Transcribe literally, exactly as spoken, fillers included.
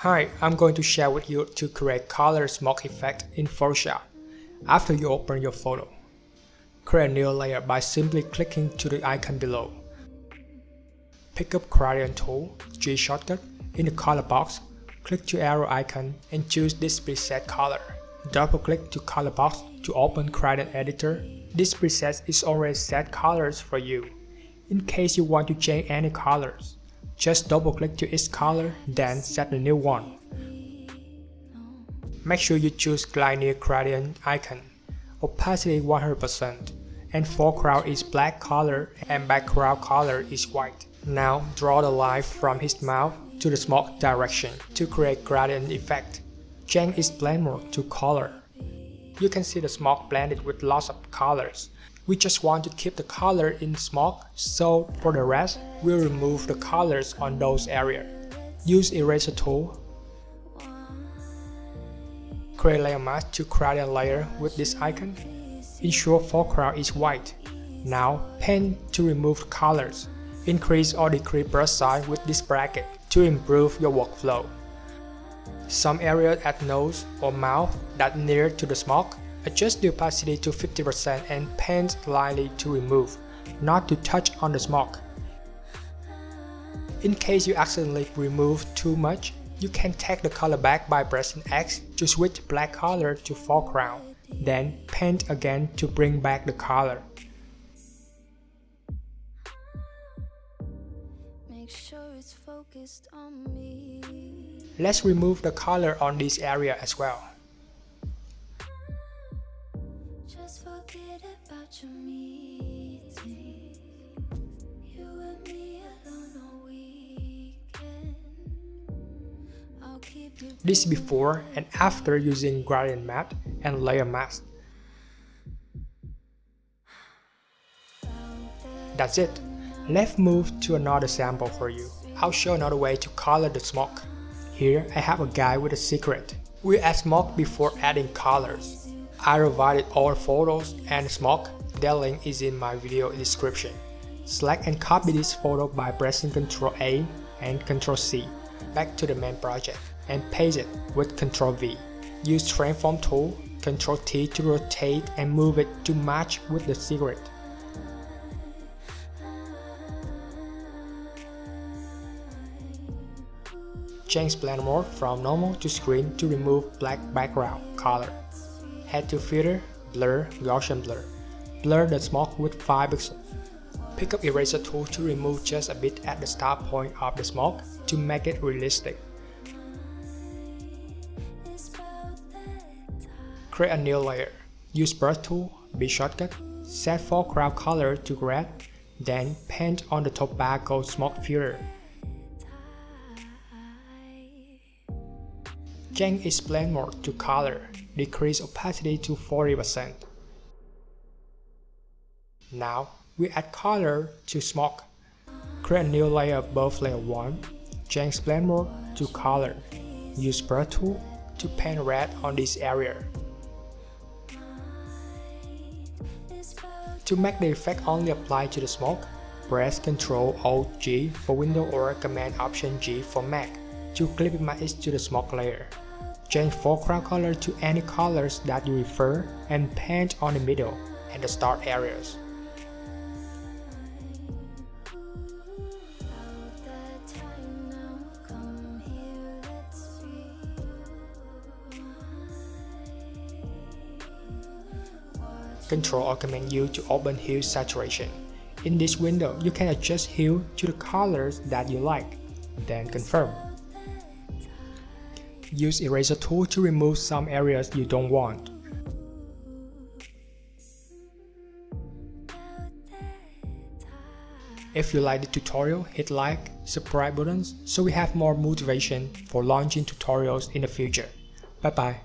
Hi, I'm going to share with you to create color smoke effect in Photoshop. After you open your photo, create a new layer by simply clicking to the icon below. Pick up Gradient tool, G shortcut, in the color box, click to arrow icon and choose this preset color. Double click to color box to open Gradient Editor. This preset is already set colors for you. In case you want to change any colors, just double click to its color, then set a new one. Make sure you choose linear gradient icon, opacity one hundred percent, and foreground is black color and background color is white. Now draw the line from his mouth to the smoke direction to create gradient effect. Change its blend mode to color. You can see the smoke blended with lots of colors. We just want to keep the color in smoke, so for the rest, we'll remove the colors on those areas. Use eraser tool. Create layer mask to gradient layer with this icon. Ensure foreground is white. Now paint to remove colors. Increase or decrease brush size with this bracket to improve your workflow. Some areas at nose or mouth that near to the smoke. Adjust the opacity to fifty percent and paint lightly to remove, not to touch on the smoke. In case you accidentally remove too much, you can take the color back by pressing X to switch black color to foreground, then paint again to bring back the color. Make sure it's focused on me. Let's remove the color on this area as well. Forget about your meetings, you and me alone all weekend. I'll keep you this before and after using gradient map and layer mask. That's it. Let's move to another sample for you. I'll show another way to color the smoke. Here I have a guide with a secret. We add smoke before adding colors. I provided all photos and smoke, their link is in my video description. Select and copy this photo by pressing control A and control C back to the main project and paste it with control V. Use transform tool, control T to rotate and move it to match with the secret. Change blend mode from normal to screen to remove black background color. Head to Filter, Blur, Gaussian Blur. Blur the smoke with five pixels. Pick up Eraser tool to remove just a bit at the start point of the smoke to make it realistic. Create a new layer. Use Brush tool, B shortcut. Set foreground color to red, then paint on the tobacco smoke filter. Change its blend mode to color. Decrease opacity to forty percent. Now we add color to smoke. Create a new layer above layer one. Change blend mode to color. Use Blur tool to paint red on this area. To make the effect only apply to the smoke, press control alt G for Windows or Command Option G for Mac to clip it to the smoke layer. Change foreground color to any colors that you prefer and paint on the middle and the start areas. Ctrl or Command U to open Hue Saturation. In this window, you can adjust hue to the colors that you like, then confirm. Use Eraser tool to remove some areas you don't want. If you like the tutorial, hit like, subscribe buttons so we have more motivation for launching tutorials in the future. Bye bye.